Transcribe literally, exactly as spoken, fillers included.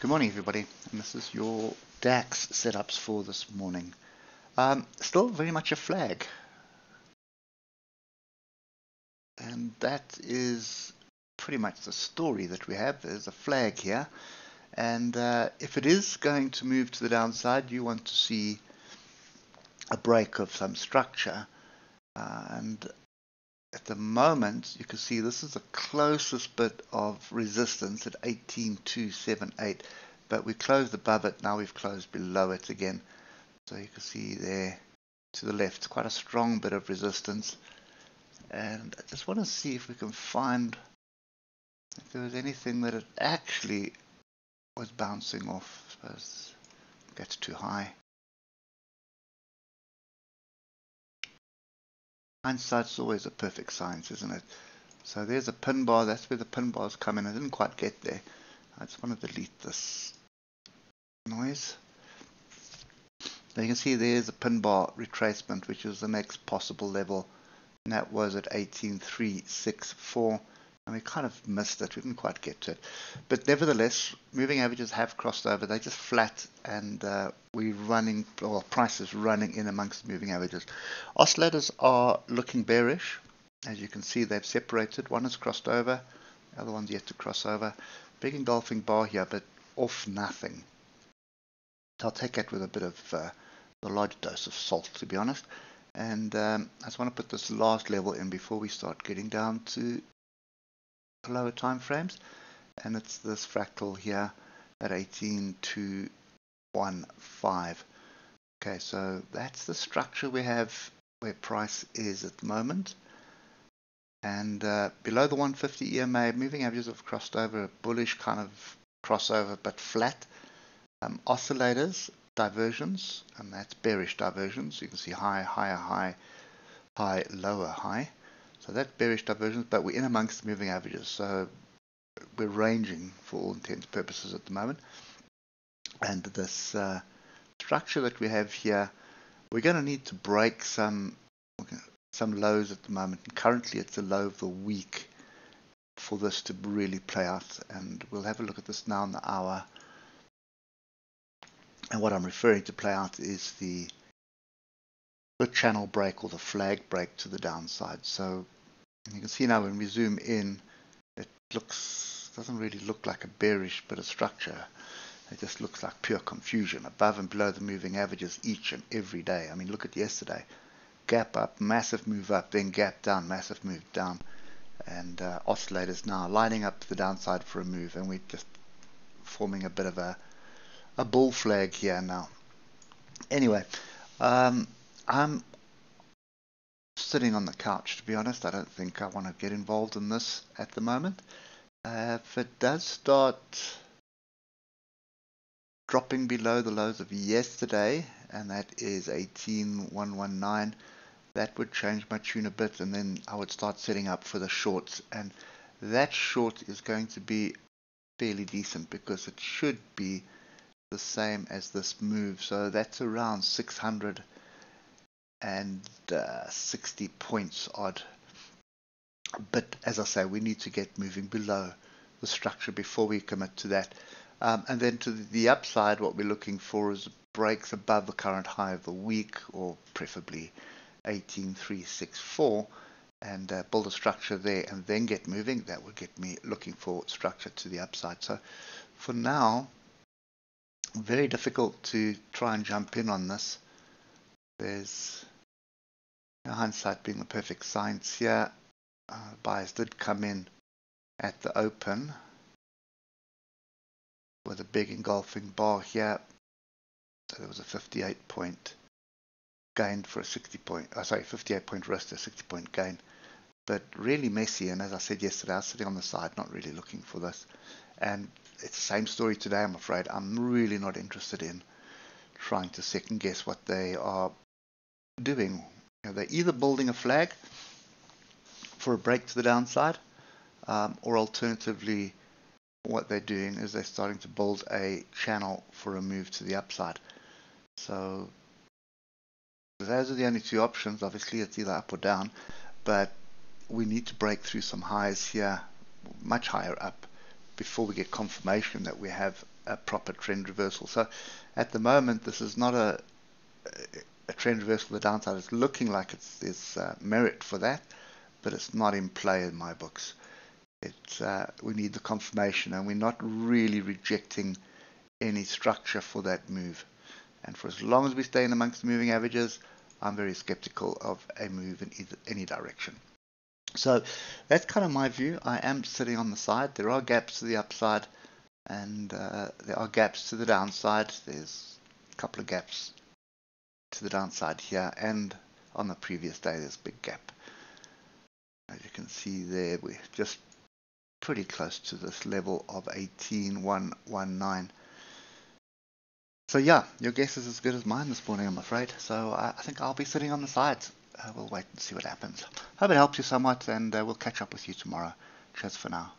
Good morning everybody, and this is your DAX setups for this morning. Um, still very much a flag, and that is pretty much the story that we have. There's a flag here, and uh, if it is going to move to the downside, you want to see a break of some structure, uh, and at the moment you can see this is the closest bit of resistance at eighteen two seventy-eight, but we closed above it, now we've closed below it again. So you can see there to the left quite a strong bit of resistance, and I just want to see if we can find if there was anything that it actually was bouncing off. I suppose it gets too high. Hindsight's always a perfect science, isn't it? So there's a pin bar, that's where the pin bars come in. I didn't quite get there. I just want to delete this noise. Now you can see there's a pin bar retracement, which is the next possible level, and that was at eighteen three sixty-four, and we kind of missed it, we didn't quite get to it. But nevertheless, moving averages have crossed over, they're just flat, and uh, we're running, or price is running in amongst moving averages. Oscillators are looking bearish, as you can see they've separated, one has crossed over, the other one's yet to cross over. Big engulfing bar here, but off nothing. So I'll take that with a bit of uh, a large dose of salt, to be honest. And um, I just want to put this last level in before we start getting down to lower time frames, and it's this fractal here at eighteen two fifteen. Okay, so that's the structure we have where price is at the moment, and uh, below the one fifty E M A moving averages have crossed over, a bullish kind of crossover but flat. Um, oscillators diversions, and that's bearish diversions. You can see high, higher, high, high, lower, high. So that's bearish divergence, but we're in amongst the moving averages, so we're ranging for all intents and purposes at the moment. And this uh, structure that we have here, we're going to need to break some some lows at the moment, and currently it's a low of the week for this to really play out, and we'll have a look at this now in the hour. And what I'm referring to play out is the the channel break or the flag break to the downside. So you can see now when we zoom in, it looks doesn't really look like a bearish bit of structure. It just looks like pure confusion above and below the moving averages each and every day. I mean, look at yesterday, gap up, massive move up, then gap down, massive move down, and uh, oscillators now lining up to the downside for a move, and we're just forming a bit of a a bull flag here now. Anyway, um, I'm sitting on the couch, to be honest. I don't think I want to get involved in this at the moment. Uh, if it does start dropping below the lows of yesterday, and that is eighteen one nineteen, that would change my tune a bit, and then I would start setting up for the shorts, and that short is going to be fairly decent because it should be the same as this move, so that's around six hundred and uh, sixty points odd. But as I say, we need to get moving below the structure before we commit to that. Um, and then to the upside, what we're looking for is breaks above the current high of the week, or preferably eighteen three sixty-four, and uh, build a structure there and then get moving. That would get me looking for structure to the upside. So for now, very difficult to try and jump in on this. There's you know, hindsight being the perfect science here. Uh, buyers did come in at the open with a big engulfing bar here, so there was a fifty-eight point gain for a sixty point, oh, sorry, fifty-eight point risk, a sixty point gain, but really messy. And as I said yesterday, I was sitting on the side, not really looking for this. And it's the same story today, I'm afraid. I'm really not interested in trying to second guess what they are doing. You know, they're either building a flag for a break to the downside, um, or alternatively what they're doing is they're starting to build a channel for a move to the upside. So those are the only two options. Obviously it's either up or down, but we need to break through some highs here, much higher up, before we get confirmation that we have a proper trend reversal. So at the moment, this is not a, a trend reversal to the downside. It's looking like it's, there's uh, merit for that, but it's not in play in my books. It's, uh, we need the confirmation, and we're not really rejecting any structure for that move. And for as long as we stay in amongst the moving averages, I'm very skeptical of a move in either, any direction. So that's kind of my view. I am sitting on the side. There are gaps to the upside, and uh, there are gaps to the downside. There's a couple of gaps to the downside here, and on the previous day there's a big gap. As you can see there, we're just pretty close to this level of eighteen one nineteen. So yeah, your guess is as good as mine this morning, I'm afraid. So uh, I think I'll be sitting on the sides. Uh, we'll wait and see what happens. Hope it helps you somewhat, and uh, we'll catch up with you tomorrow. Cheers for now.